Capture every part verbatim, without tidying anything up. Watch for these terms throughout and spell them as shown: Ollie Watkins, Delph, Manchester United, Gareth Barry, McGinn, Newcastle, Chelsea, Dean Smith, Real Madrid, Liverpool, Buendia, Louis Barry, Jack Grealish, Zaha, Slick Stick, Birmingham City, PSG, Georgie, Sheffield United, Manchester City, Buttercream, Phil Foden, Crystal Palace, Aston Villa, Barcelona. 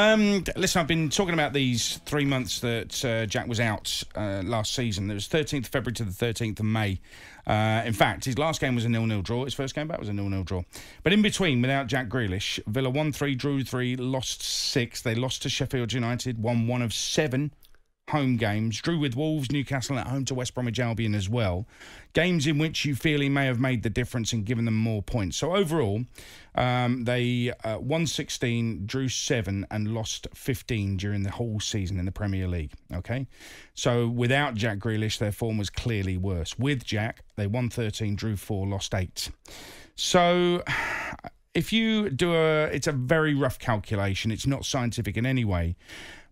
Um, listen, I've been talking about these three months that uh, Jack was out uh, last season. It was thirteenth of February to the thirteenth of May. Uh, in fact, his last game was a nil nil draw. His first game back was a nil nil draw. But in between, without Jack Grealish, Villa won three, drew three, lost six. They lost to Sheffield United, won one of seven home games, drew with Wolves, Newcastle at home to West Bromwich Albion as well. Games in which you feel he may have made the difference and given them more points. So overall, um, they uh, won sixteen, drew seven and lost fifteen during the whole season in the Premier League. Okay, so without Jack Grealish, their form was clearly worse. With Jack, they won thirteen, drew four, lost eight. So if you do a... It's a very rough calculation. It's not scientific in any way.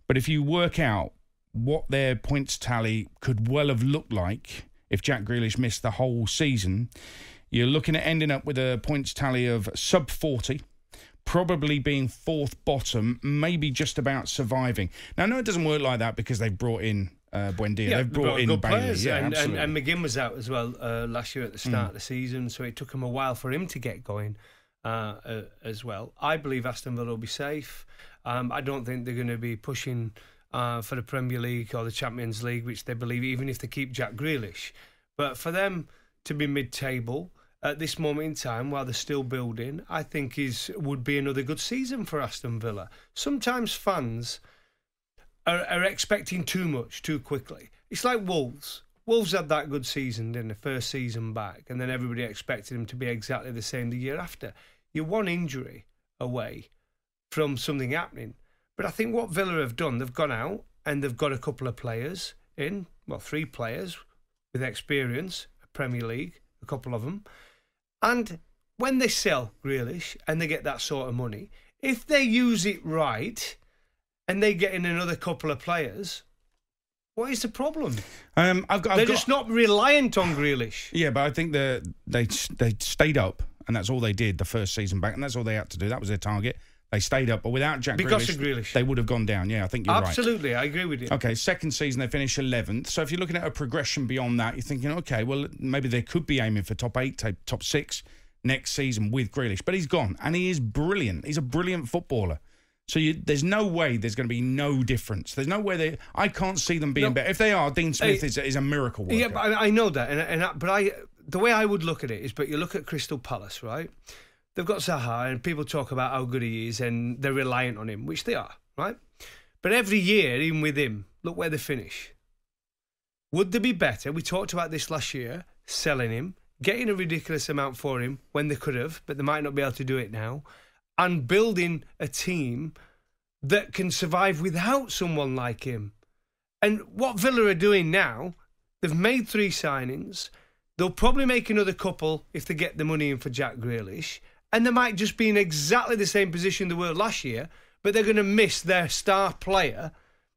But if you work out what their points tally could well have looked like if Jack Grealish missed the whole season, you're looking at ending up with a points tally of sub forty, probably being fourth bottom, maybe just about surviving. Now, I know it doesn't work like that because they've brought in uh, Buendia, yeah, they've brought, brought in good Bailey. Players. Yeah, and, and, and McGinn was out as well uh, last year at the start mm. of the season, so it took him a while for him to get going uh, uh, as well. I believe Aston Villa will be safe. Um, I don't think they're going to be pushing... Uh, for the Premier League or the Champions League, which they believe, even if they keep Jack Grealish. But for them to be mid-table at this moment in time, while they're still building, I think is would be another good season for Aston Villa. Sometimes fans are, are expecting too much too quickly. It's like Wolves. Wolves had that good season, didn't they, first season back, and then everybody expected them to be exactly the same the year after. You're one injury away from something happening. But I think what Villa have done, they've gone out and they've got a couple of players in, well, three players with experience, Premier League, a couple of them. And when they sell Grealish and they get that sort of money, if they use it right and they get in another couple of players, what is the problem? Um, I've got, I've They're got... just not reliant on Grealish. Yeah, but I think the, they, they stayed up and that's all they did the first season back and that's all they had to do. That was their target. They stayed up, but without Jack because Grealish, of Grealish, they would have gone down. Yeah, I think you're Absolutely, right. Absolutely, I agree with you. Okay, second season, they finished eleventh. So if you're looking at a progression beyond that, you're thinking, okay, well, maybe they could be aiming for top eight, top six next season with Grealish. But he's gone, and he is brilliant. He's a brilliant footballer. So you, there's no way there's going to be no difference. There's no way they... I can't see them being no. better. If they are, Dean Smith hey, is, is a miracle worker. Yeah, but I, I know that. And, and I, but I, the way I would look at it is, but you look at Crystal Palace, right? They've got Zaha and people talk about how good he is and they're reliant on him, which they are, right? But every year, even with him, look where they finish. Would they be better? We talked about this last year, selling him, getting a ridiculous amount for him when they could have, but they might not be able to do it now, and building a team that can survive without someone like him. And what Villa are doing now, they've made three signings. They'll probably make another couple if they get the money in for Jack Grealish. And they might just be in exactly the same position they were last year, but they're going to miss their star player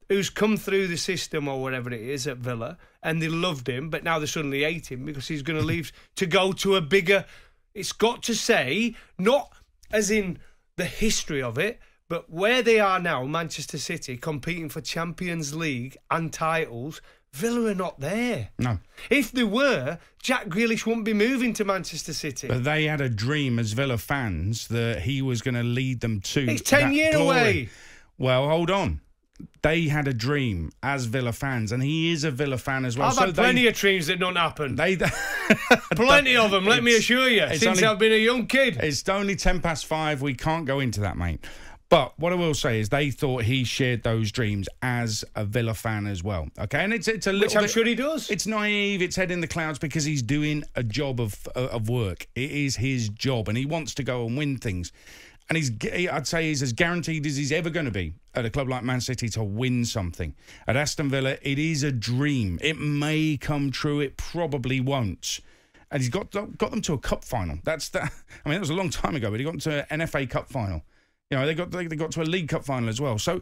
who's come through the system or whatever it is at Villa, and they loved him, but now they suddenly hate him because he's going to leave to go to a bigger... It's got to say, not as in the history of it, but where they are now, Manchester City, competing for Champions League and titles... Villa are not there. No. If they were, Jack Grealish wouldn't be moving to Manchester City. But they had a dream as Villa fans that he was going to lead them to... It's ten years away. Well, hold on. They had a dream as Villa fans, and he is a Villa fan as well. I've so had they, plenty of dreams that don't happen. They, plenty of them, let me assure you, since only, I've been a young kid. It's only ten past five. We can't go into that, mate. But what I will say is they thought he shared those dreams as a Villa fan as well. Okay, and it's it's a little... Which I'm bit, sure he does. It's naive, it's head in the clouds because he's doing a job of of work. It is his job and he wants to go and win things. And he's, I'd say he's as guaranteed as he's ever going to be at a club like Man City to win something. At Aston Villa, it is a dream. It may come true, it probably won't. And he's got, got them to a cup final. That's the, I mean, that was a long time ago, but he got them to an F A Cup final. You know, they got they got to a League Cup final as well. So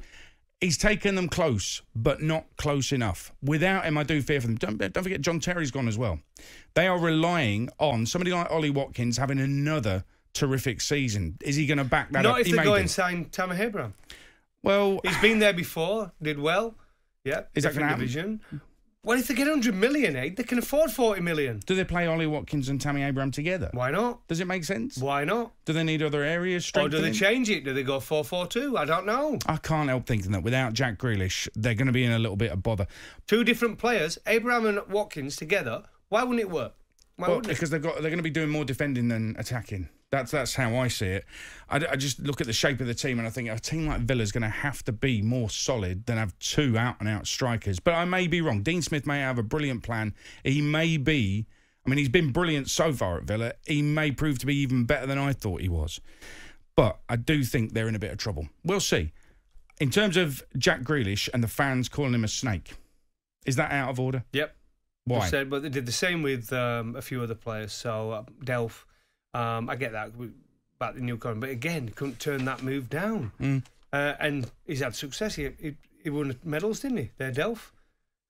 he's taken them close, but not close enough. Without him, I do fear for them. Don't, don't forget, John Terry's gone as well. They are relying on somebody like Ollie Watkins having another terrific season. Is he going to back that not up? Not if he they go and sign Tammy Abraham. Well... He's been there before, did well. Yeah, is that going to happen? Well, if they get one hundred million, eh, they can afford forty million. Do they play Ollie Watkins and Tammy Abraham together? Why not? Does it make sense? Why not? Do they need other areas? Or do they change it? Do they go four four two? I don't know. I can't help thinking that without Jack Grealish, they're going to be in a little bit of bother. Two different players, Abraham and Watkins together, why wouldn't it work? Why well, wouldn't it? Because they've got, they're going to be doing more defending than attacking. That's that's how I see it. I, I just look at the shape of the team and I think a team like Villa's going to have to be more solid than have two out-and-out strikers. But I may be wrong. Dean Smith may have a brilliant plan. He may be... I mean, he's been brilliant so far at Villa. He may prove to be even better than I thought he was. But I do think they're in a bit of trouble. We'll see. In terms of Jack Grealish and the fans calling him a snake, is that out of order? Yep. Why? Said, but they did the same with um, a few other players. So, uh, Delph... Um, I get that about the new Newcastle, but again, couldn't turn that move down. Mm. Uh, and he's had success. He, he, he won medals, didn't he? There, Delph.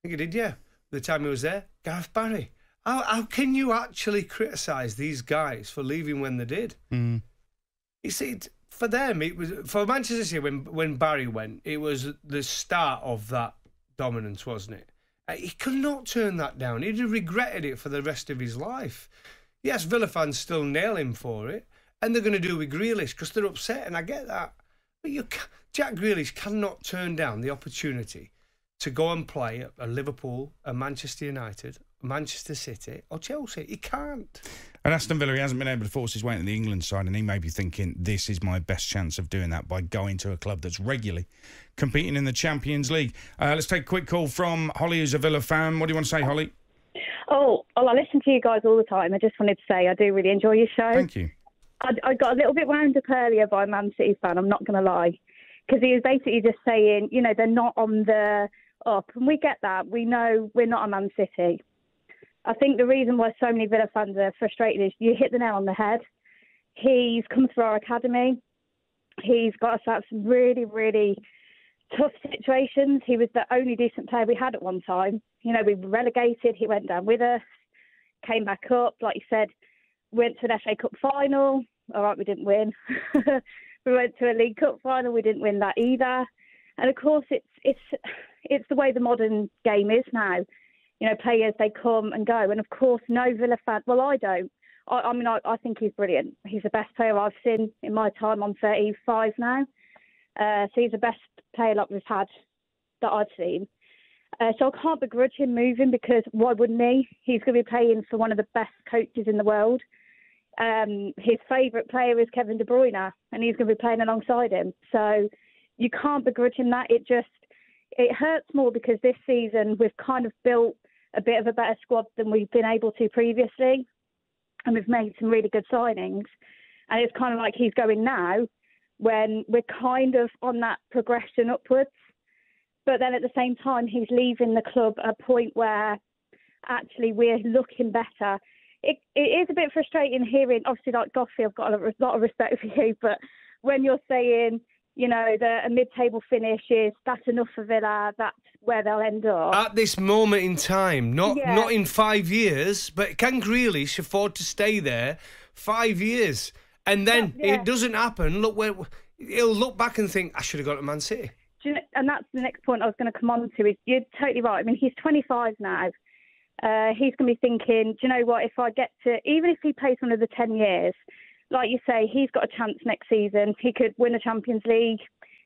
I think he did, yeah. The time he was there, Gareth Barry. How, how can you actually criticise these guys for leaving when they did? Mm. You see, for them, it was for Manchester City when when Barry went, it was the start of that dominance, wasn't it? Uh, he could not turn that down. He'd have regretted it for the rest of his life. Yes, Villa fans still nail him for it, and they're going to do with Grealish because they're upset, and I get that. But you, Jack Grealish cannot turn down the opportunity to go and play at, at Liverpool, at Manchester United, Manchester City, or Chelsea. He can't. And Aston Villa, he hasn't been able to force his way into the England side, and he may be thinking, this is my best chance of doing that by going to a club that's regularly competing in the Champions League. Uh, let's take a quick call from Holly, who's a Villa fan. What do you want to say, Holly? Oh, well, I listen to you guys all the time. I just wanted to say I do really enjoy your show. Thank you. I, I got a little bit wound up earlier by a Man City fan, I'm not going to lie, because he was basically just saying, you know, they're not on the up. And we get that. We know we're not a Man City. I think the reason why so many Villa fans are frustrated is you hit the nail on the head. He's come through our academy. He's got us out of some really, really tough situations. He was the only decent player we had at one time. You know, we were relegated. He went down with us, came back up. Like you said, went to an F A Cup final. All right, we didn't win. We went to a League Cup final. We didn't win that either. And of course, it's it's it's the way the modern game is now. You know, players, they come and go. And of course, no Villa fan. Well, I don't. I, I mean, I, I think he's brilliant. He's the best player I've seen in my time. I'm thirty-five now. Uh, so he's the best player like we've had that I've seen. Uh, so I can't begrudge him moving because why wouldn't he? He's going to be playing for one of the best coaches in the world. Um, his favourite player is Kevin De Bruyne and he's going to be playing alongside him. So you can't begrudge him that. It just, it hurts more because this season we've kind of built a bit of a better squad than we've been able to previously. And we've made some really good signings. And it's kind of like he's going now when we're kind of on that progression upwards. But then at the same time, he's leaving the club at a point where actually we're looking better. It, it is a bit frustrating hearing, obviously, like Goffey, I've got a lot of respect for you, but when you're saying, you know, the, a mid-table finish is, that's enough for Villa, that's where they'll end up. At this moment in time, not yeah. not in five years, but can Grealish afford to stay there five years? And then yeah, yeah. it doesn't happen. Look, where he'll look back and think, I should have gone to Man City. And that's the next point I was going to come on to. Is you're totally right. I mean, he's twenty-five now. Uh, he's going to be thinking, do you know what, if I get to, even if he plays one of the ten years, like you say, he's got a chance next season. He could win a Champions League.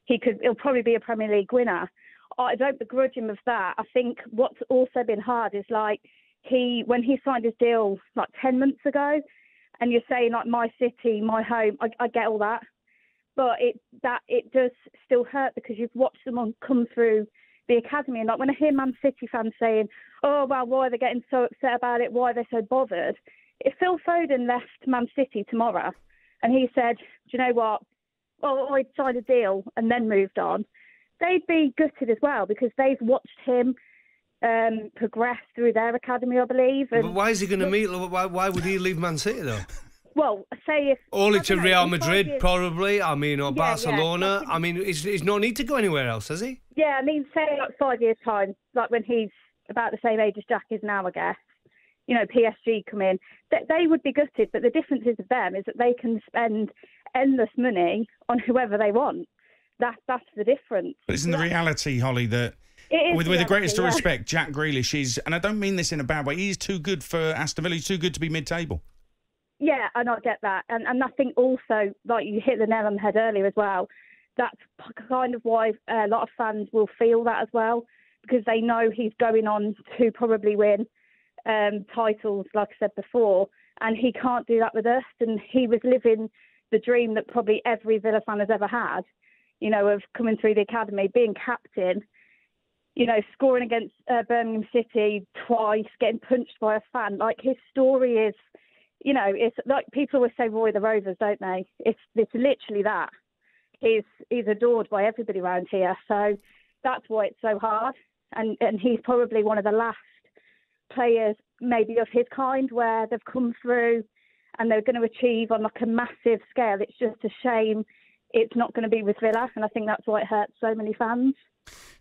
He could, he'll probably be a Premier League winner. I don't begrudge him of that. I think what's also been hard is like he, when he signed his deal like ten months ago, and you're saying like my city, my home, I, I get all that. But it that it does still hurt because you've watched someone come through the academy. And like when I hear Man City fans saying, oh, well, why are they getting so upset about it? Why are they so bothered? If Phil Foden left Man City tomorrow and he said, do you know what? Oh, I signed a deal and then moved on. They'd be gutted as well because they've watched him um, progress through their academy, I believe. And but why is he going to meet? Why, why would he leave Man City, though? Well, say if... Only to know, Real Madrid, years, probably, I mean, or yeah, Barcelona. Yeah. I mean, he's, he's no need to go anywhere else, has he? Yeah, I mean, say like five years' time, like when he's about the same age as Jack is now, I guess, you know, P S G come in, they, they would be gutted, but the difference is with them is that they can spend endless money on whoever they want. That, that's the difference. But isn't the reality, Holly, that It is with, with the greatest yeah. of respect, Jack Grealish is, and I don't mean this in a bad way, he's too good for Aston Villa, he's too good to be mid-table. Yeah, and I get that. And, and I think also, like you hit the nail on the head earlier as well, that's kind of why a lot of fans will feel that as well, because they know he's going on to probably win um, titles, like I said before, and he can't do that with us. And he was living the dream that probably every Villa fan has ever had, you know, of coming through the academy, being captain, you know, scoring against uh, Birmingham City twice, getting punched by a fan. Like, his story is, you know, it's like people always say Roy the Rovers, don't they? It's it's literally that. He's he's adored by everybody around here. So that's why it's so hard. And and he's probably one of the last players, maybe of his kind, where they've come through and they're going to achieve on like a massive scale. It's just a shame it's not going to be with Villa. And I think that's why it hurts so many fans.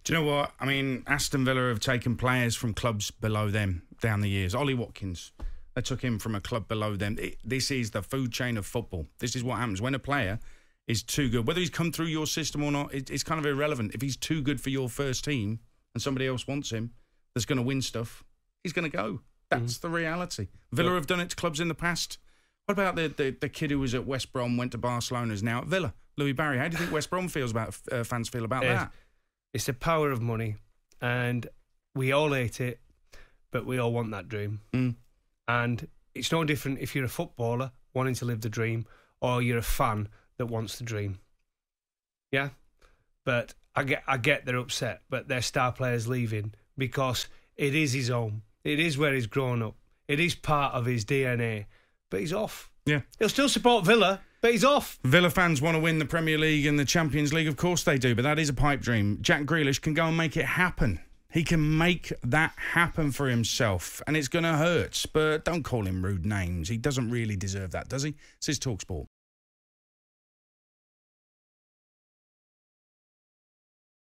Do you know what? I mean, Aston Villa have taken players from clubs below them down the years. Ollie Watkins, they took him from a club below them. It, this is the food chain of football. This is what happens when a player is too good. Whether he's come through your system or not, it, it's kind of irrelevant. If he's too good for your first team and somebody else wants him that's going to win stuff, he's going to go. That's mm-hmm. the reality. Villa yeah. have done it to clubs in the past. What about the, the, the kid who was at West Brom, went to Barcelona, is now at Villa? Louis Barry. How do you think West Brom feels about uh, fans feel about it that? Is. It's the power of money, and we all hate it, but we all want that dream. Mm. And it's no different if you're a footballer wanting to live the dream or you're a fan that wants the dream. Yeah? But I get I get they're upset, but their star player's leaving because it is his home. It is where he's grown up. It is part of his D N A. But he's off. Yeah. He'll still support Villa, but he's off. Villa fans want to win the Premier League and the Champions League. Of course they do, but that is a pipe dream. Jack Grealish can go and make it happen. He can make that happen for himself, and it's going to hurt. But don't call him rude names. He doesn't really deserve that, does he? This is TalkSport.